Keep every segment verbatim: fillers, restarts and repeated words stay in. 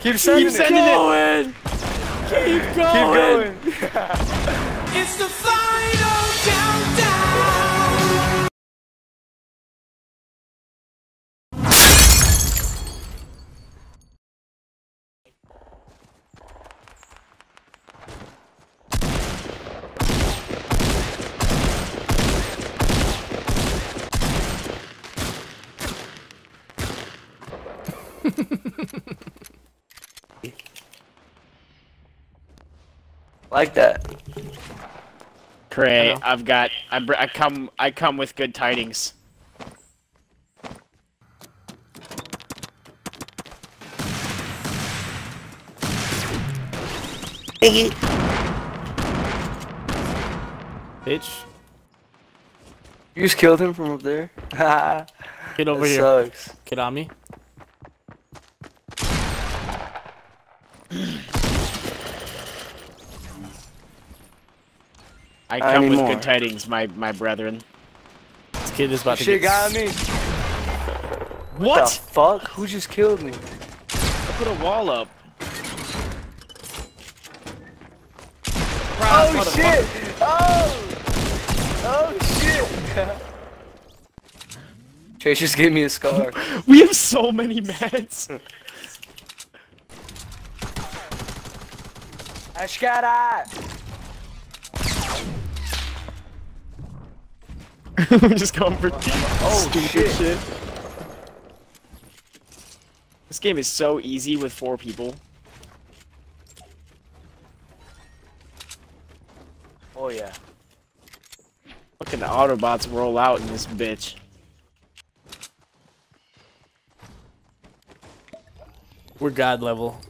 Keep sending, Keep sending it. it. Keep going. Keep going. It's the final countdown. Like that. Pray, I've got. I, br I come. I come with good tidings. Bitch. You just killed him from up there. Get over that here. Sucks. Get on me. I come with more. good tidings, my my brethren. This kid is about to get... Shit got me. What? What the fuck? Who just killed me? I put a wall up. Proud oh shit! Oh! Oh shit! Chase just gave me a scar. We have so many meds. I got out. I'm just going for oh, stupid shit. shit. This game is so easy with four people. Oh yeah. Fucking the Autobots roll out in this bitch. We're god level.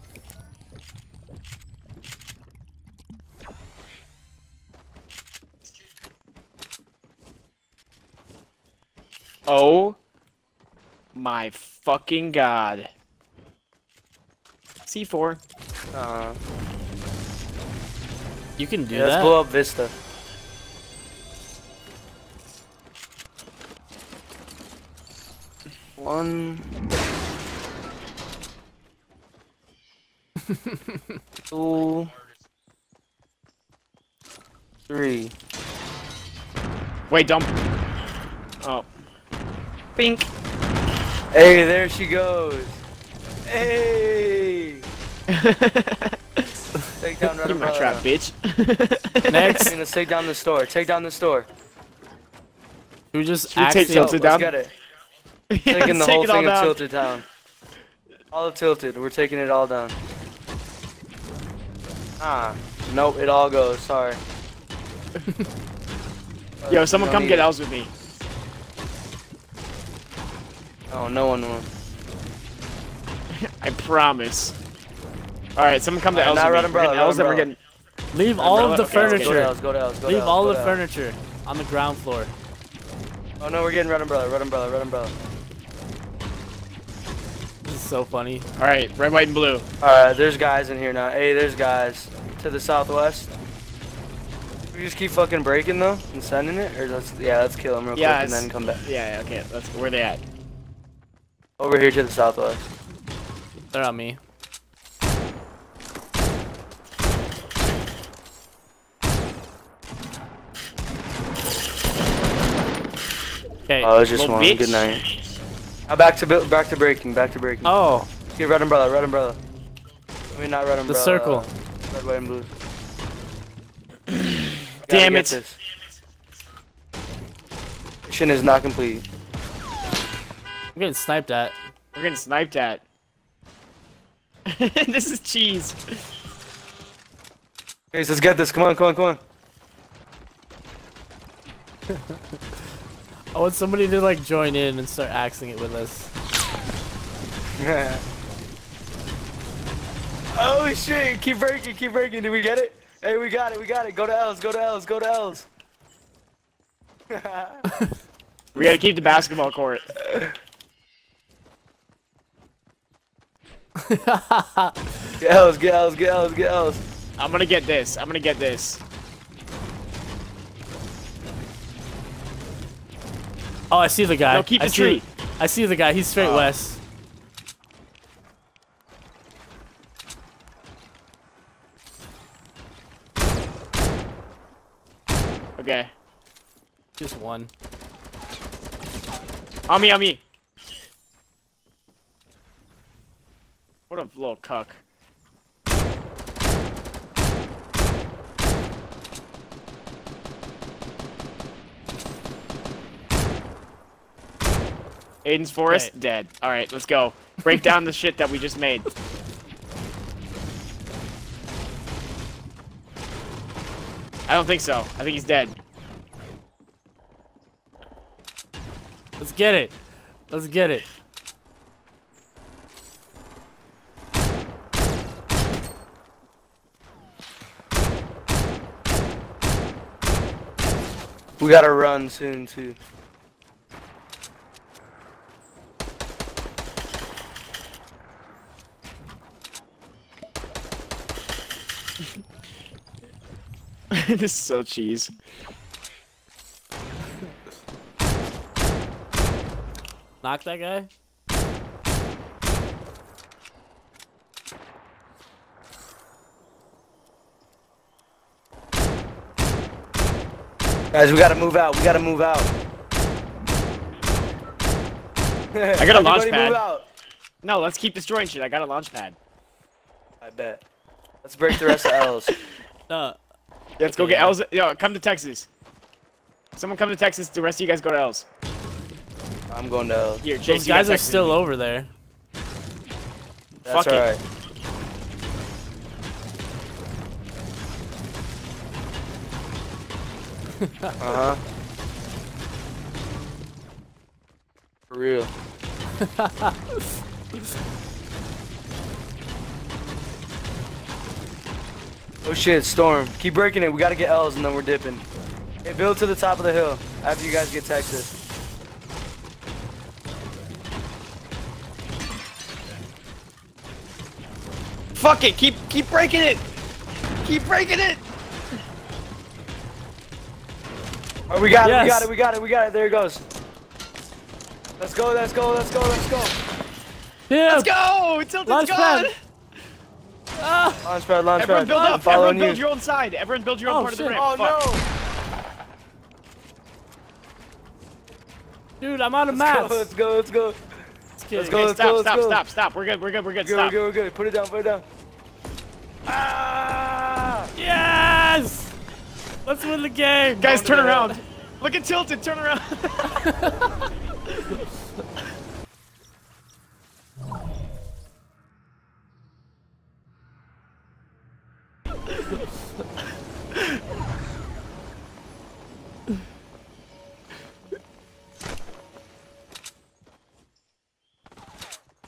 Oh my fucking god. C four. Uh, you can do yeah, that. Let's blow up Vista. One. Two. Three. Wait, dump. Oh. Pink. Hey, there she goes. Hey. Take down You're my trap, bitch. Next. I'm gonna take down the store. Take down the store. You just you take Tilted down. Let's get it. Yeah, taking the whole thing of Tilted down. All of Tilted. We're taking it all down. Ah. Nope. It all goes. Sorry. uh, Yo, someone come get L's with me. Oh, no one will. I promise. Alright, someone come to L's. We're getting L's and we're getting... Leave all of the furniture. Leave all the furniture on the ground floor. Oh no, we're getting Red Umbrella, Red Umbrella, Red Umbrella. This is so funny. Alright, red, white, and blue. Alright, there's guys in here now. Hey, there's guys. To the southwest. We just keep fucking breaking though and sending it? Or let's, yeah, let's kill them real yeah, quick and then come back. Yeah, okay. Let's, where they at? Over here to the southwest. They're on me. Okay. Oh, it was just one. Bitch. Good night. Now back to back to breaking. Back to breaking. Oh. Get red umbrella. Red umbrella. I mean, not red umbrella. The circle. Uh, red, white, and blue. Damn it. This. Mission is not complete. We're getting sniped at. We're getting sniped at. This is cheese. Hey, let's get this. Come on, come on, come on. I want somebody to like join in and start axing it with us. Oh shit! Keep breaking, keep breaking. Did we get it? Hey, we got it, we got it. Go to L's, go to L's, go to L's. We gotta keep the basketball court. Get L's, get L's, get L's, get L's. I'm gonna get this. I'm gonna get this. Oh, I see the guy. No, keep the I tree. See, I see the guy. He's straight uh, west. Okay. Just one. On me, on me. What a little cuck. Aiden's forest, okay. Dead. Alright, let's go. Break down the shit that we just made. I don't think so. I think he's dead. Let's get it. Let's get it. We gotta run soon, too. This is so cheese. Knock that guy. Guys, we gotta move out. We gotta move out. I got a launch pad. No, let's keep destroying shit. I got a launch pad. I bet. Let's break the rest of L's. No. Yeah, let's go get L's. Yo, come to Texas. Someone come to Texas. The rest of you guys go to L's. I'm going to L's. Here, Chase, those guys are still over there. That's alright. Uh huh. For real. Oh shit, storm. Keep breaking it. We gotta get L's and then we're dipping. Hey, build to the top of the hill after you guys get Texas. Fuck it. Keep keep breaking it. Keep breaking it. Oh, we got yes. it. We got it. We got it. We got it. There it goes. Let's go. Let's go. Let's go. Let's go. Yeah. Let's go. Tilted's gone. Uh, launch pad, launch everyone pad. Build up. Everyone build you. your own side. Everyone build your own oh, part shit. of the ramp. Oh, fuck. No. Dude, I'm out of maps. Let's go, let's go. Let's go, let's go. Let's go, let's stop, go, stop, go. stop, stop. We're good, we're good, we're good. We're good, stop. We're good, we're good. Put it down, put it down. Ah! Yes! Let's win the game. Guys, turn around. Look at Tilted, turn around.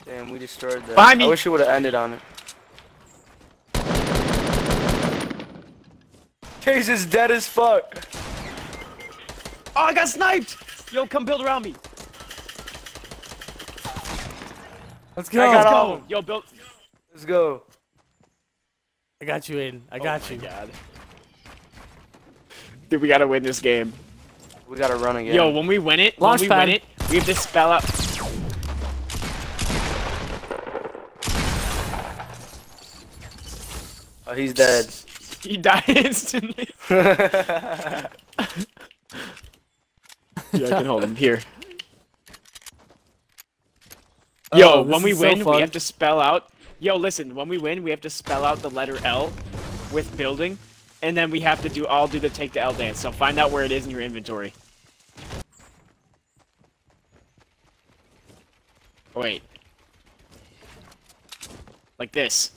Damn, we destroyed that. Behind me. I wish it would have ended on it. Chase is dead as fuck. Oh, I got sniped! Yo, come build around me. Let's go. Let's go. Yo, build. Let's go. I got you, Aiden. I got oh you. God. Dude, we gotta win this game. We gotta run again. Yo, when we win it, Launch when we pad. win it, we have to spell out. Oh, he's dead. He died instantly. Yeah, I can hold him here. Oh, yo, when we win, so we have to spell out. Yo, listen, when we win, we have to spell out the letter L with building, and then we have to do all do the take the L dance. So find out where it is in your inventory. Wait. Like this.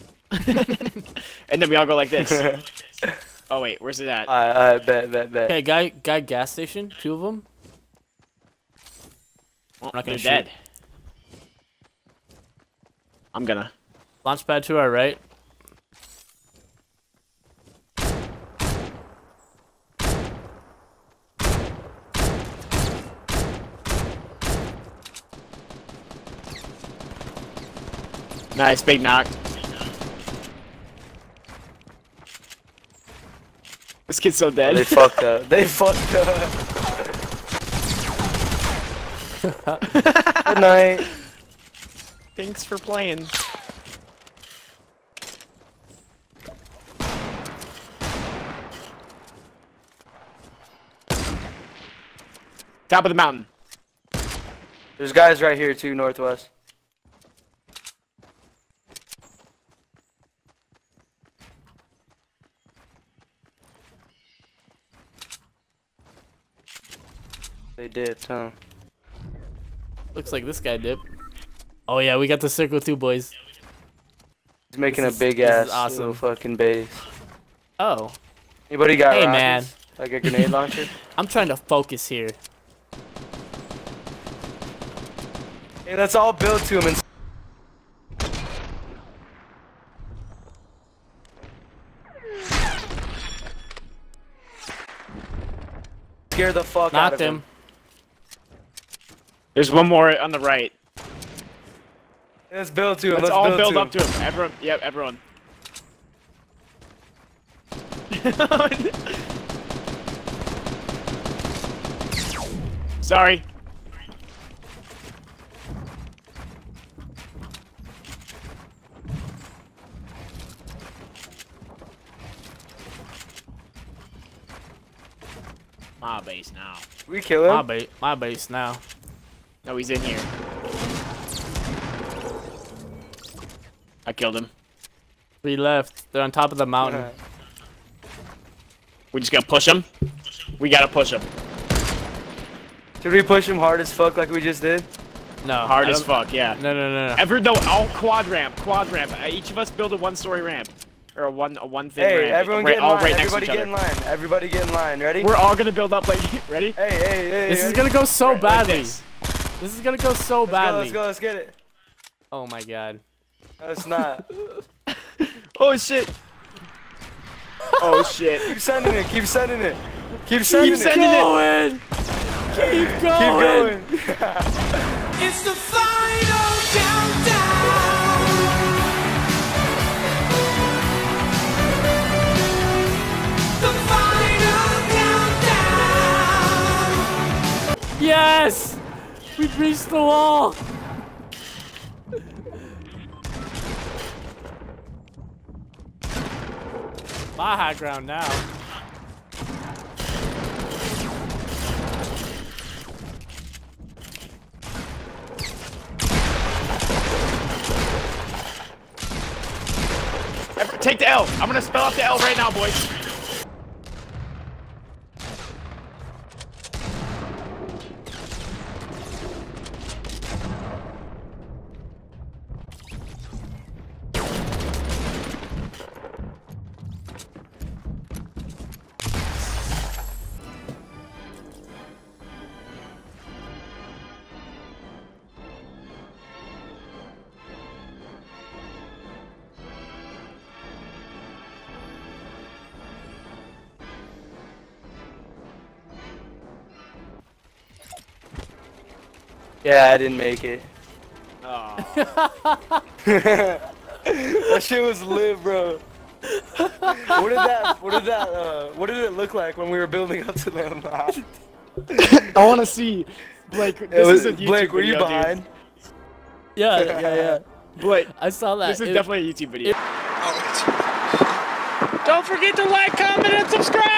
And then we all go like this. Oh, wait, where's it at? I, I bet, bet, bet. Hey, guy, guy gas station, two of them. Well, I'm not gonna shoot. Dead. I'm gonna. Launch pad to our right. Nice, big knock. This kid's so dead. Oh, they fucked up. They fucked up. Good night. Thanks for playing. Top of the mountain. There's guys right here too, northwest. They dipped, huh? Looks like this guy dipped. Oh yeah, we got the circle too, boys. He's making this a big is, ass awesome. Little fucking base. Oh. Anybody got hey, man. Like a grenade launcher? I'm trying to focus here. Hey, let's all build to him and scare the fuck Knocked out of him. him. There's one more on the right. Let's build to him. Let's, Let's all build, build to up him. to him. Everyone, yep, yeah, everyone. Sorry. My base now. We kill him. My base. My base now. No, he's in here. I killed him. Three left. They're on top of the mountain. Right. We just gotta push him. We gotta push him. Did we push him hard as fuck like we just did? No. Hard as fuck, yeah. No, no, no, no. Ever though, all quad ramp, quad ramp. Each of us build a one-story ramp. Or a one, a one thing hey, ramp. Hey, everyone get in line. Right Everybody get in line. Everybody get in line. Ready? We're all gonna build up, like, ready? Hey, hey, hey. This ready? is gonna go so right, badly. Like this. this is gonna go so let's badly. Go, let's go, let's get it. Oh my god. No, it's not. Oh shit. Oh shit. Keep sending it. Keep sending it. Keep sending keep it. Sending going. it. Keep going. Keep going. It's the final countdown. The final countdown. Yes. We've reached the wall. My high ground now. Take the L. I'm gonna spell out the L right now, boys. Yeah, I didn't make it. Aww. That shit was lit, bro. What did that? What did that? Uh, what did it look like when we were building up to them? I want to see. Blake, this was, is a YouTube Blake, were you video, behind? Dude. Yeah, yeah, yeah. Blake, I saw that. This is it, definitely a YouTube video. It, Don't forget to like, comment, and subscribe.